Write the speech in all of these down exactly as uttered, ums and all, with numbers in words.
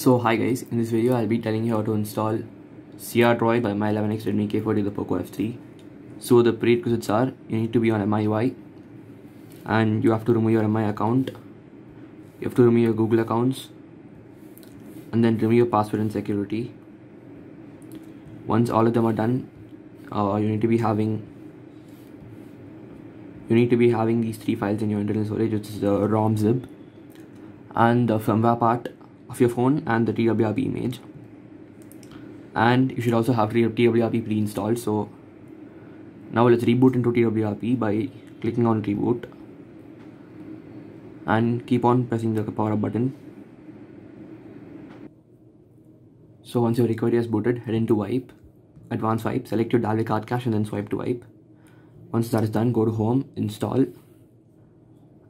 So hi guys, in this video I'll be telling you how to install CRDroid by Mi eleven x, Redmi K forty, the Poco F three. So the prerequisites are you need to be on M I U I and you have to remove your M I account, you have to remove your Google accounts, and then remove your password and security. Once all of them are done, uh, you need to be having you need to be having these three files in your internal storage, which is the ROM, zip, and the firmware part of your phone, and the T W R P image. And you should also have T W R P pre-installed. So now let's reboot into T W R P by clicking on reboot and keep on pressing the power up button. So once your recovery has booted, head into wipe, advanced wipe, select your Dalvik card cache and then swipe to wipe. Once that is done, go to home, install,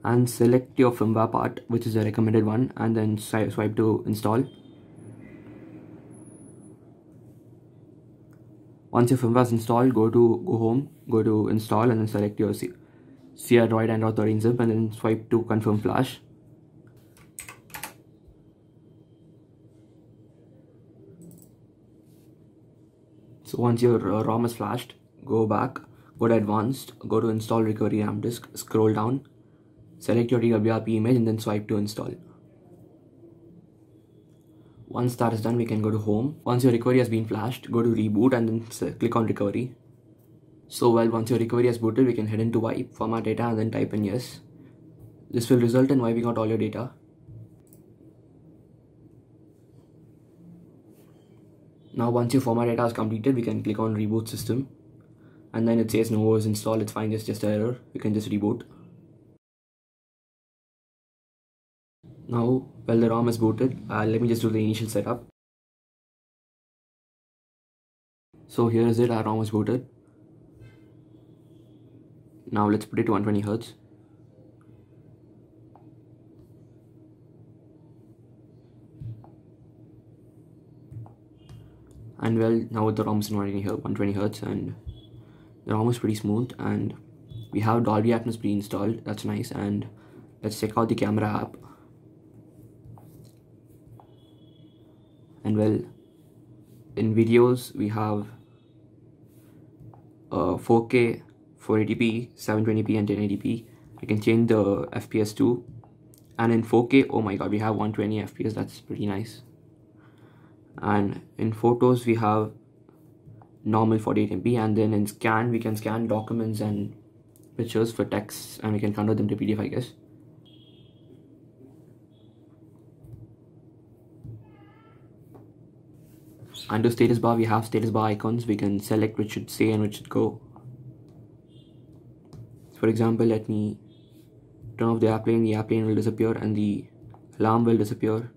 and select your firmware part, which is the recommended one, and then swipe to install. Once your firmware is installed, go to go home, go to install, and then select your CRDroid Android thirteen zip, and then swipe to confirm flash. So once your uh, ROM is flashed, go back, go to advanced, go to install recovery RAM disk, scroll down, select your T W R P image and then swipe to install. Once that is done, we can go to home. Once your recovery has been flashed, go to reboot and then click on recovery. So well, once your recovery has booted, we can head into wipe, format data, and then type in yes. This will result in wiping out all your data. Now once your format data is completed, we can click on reboot system, and then it says no is installed. It's fine, it's just an error. We can just reboot. Now, while the ROM is booted, uh, let me just do the initial setup. So here is it, our ROM is booted. Now let's put it to one hundred twenty hertz. And well, now the ROM is in one hundred twenty hertz, and the ROM is pretty smooth, and we have Dolby Atmos pre-installed. That's nice. And let's check out the camera app. And well, in videos we have uh, four K, four eighty p, seven twenty p and ten eighty p. I can change the F P S too, and in four K, oh my god, we have one twenty F P S. That's pretty nice. And in photos we have normal forty-eight M P, and then in scan we can scan documents and pictures for text, and we can convert them to P D F, I guess. Under status bar, we have status bar icons. We can select which should stay and which should go. For example, let me turn off the airplane. The airplane will disappear and the alarm will disappear.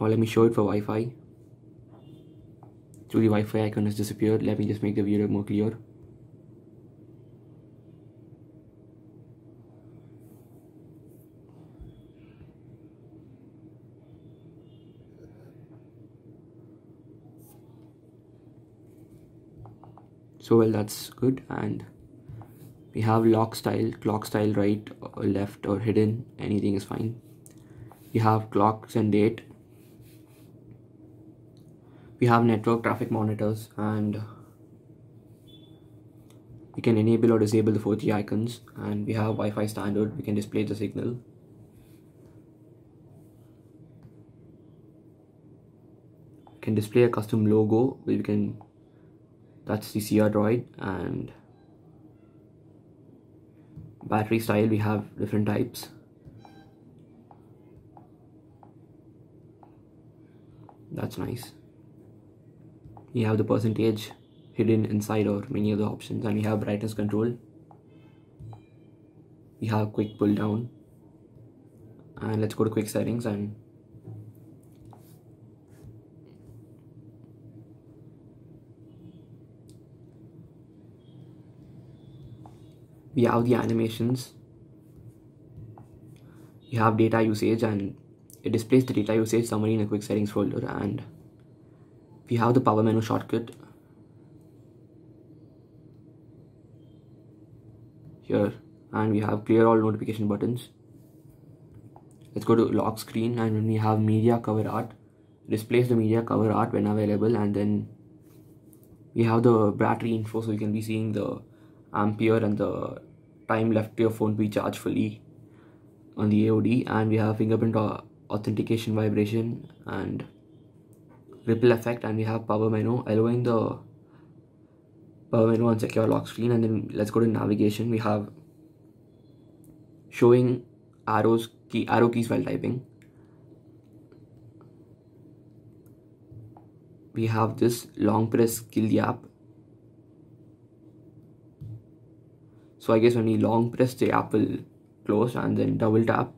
Or let me show it for Wi-Fi. So the Wi-Fi icon has disappeared. Let me just make the video more clear. So well, that's good. And we have lock style, clock style, right or left or hidden, anything is fine. We have clocks and date. We have network traffic monitors, and we can enable or disable the four G icons, and we have Wi-Fi standard, we can display the signal. We can display a custom logo where we can that's the CRDroid, and battery style, we have different types. That's nice. We have the percentage hidden inside or many other options, and we have brightness control. We have quick pull down, and let's go to quick settings. And we have the animations, you have data usage, and it displays the data usage summary in a quick settings folder, and we have the power menu shortcut here, and we have clear all notification buttons, Let's go to lock screen, and when we have media cover art, replace the media cover art when available, and then we have the battery info, so you can be seeing the ampere and the time left to your phone to be charged fully on the A O D, and we have fingerprint authentication vibration and ripple effect, and we have power menu, allowing the power menu on secure lock screen. And then let's go to navigation. We have showing arrows, key arrow keys while typing. We have this long press kill the app. So I guess when we long press, the app will close, and then double tap.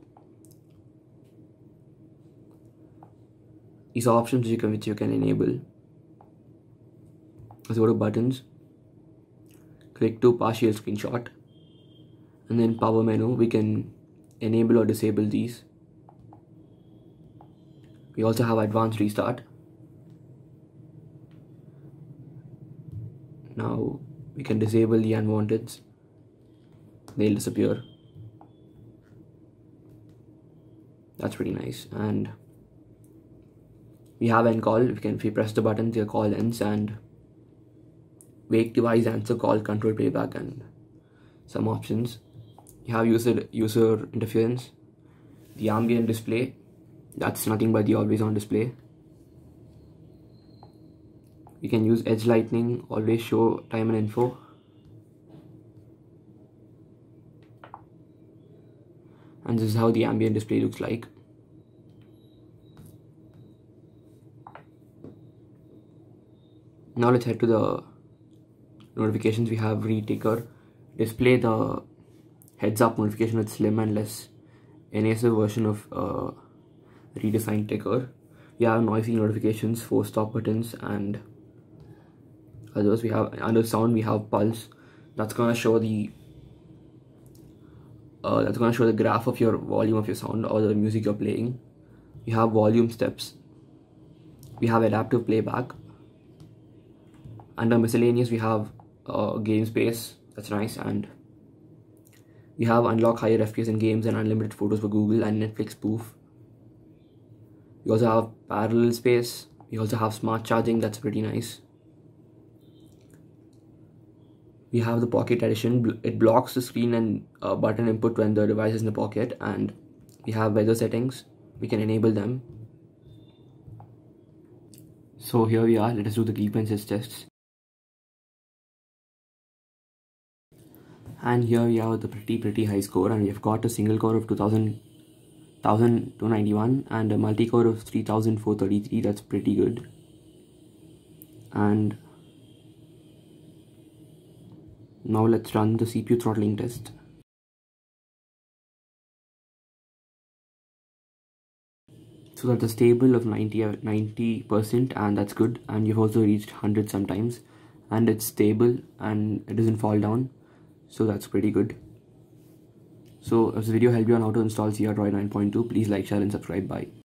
These are options you can, which you can enable. Let's go to buttons. Click to partial screenshot, and then power menu. We can enable or disable these. We also have advanced restart. Now we can disable the unwanteds. They'll disappear. That's pretty nice. And we have end call. We can, if we press the button, the call ends, and wake device, answer call, control playback, and some options. You have user user interference, the ambient display. That's nothing but the always on display. You can use edge lightning, always show time and info. And this is how the ambient display looks like. Now let's head to the notifications. We have reticker, display the heads up notification with slim and less N A S A version of uh, redesigned ticker. We have noisy notifications, four stop buttons, and others. We have under sound, we have pulse. That's gonna show the uh, that's gonna show the graph of your volume of your sound or the music you're playing. We have volume steps. We have adaptive playback. Under miscellaneous, we have uh, game space. That's nice. And we have unlock higher F P S in games and unlimited photos for Google and Netflix poof. We also have parallel space. We also have smart charging. That's pretty nice. We have the pocket edition. It blocks the screen and uh, button input when the device is in the pocket. And we have weather settings. We can enable them. So here we are. Let us do the deepbench tests. And here we have the pretty pretty high score, and we've got a single core of two thousand two ninety-one and a multi core of three thousand four thirty-three. That's pretty good. And now let's run the C P U throttling test. So that's a stable of ninety percent, and that's good. And you've also reached one hundred sometimes, and it's stable and it doesn't fall down. So that's pretty good. So if this video helped you on how to install C R Droid nine point two, please like, share and subscribe. Bye.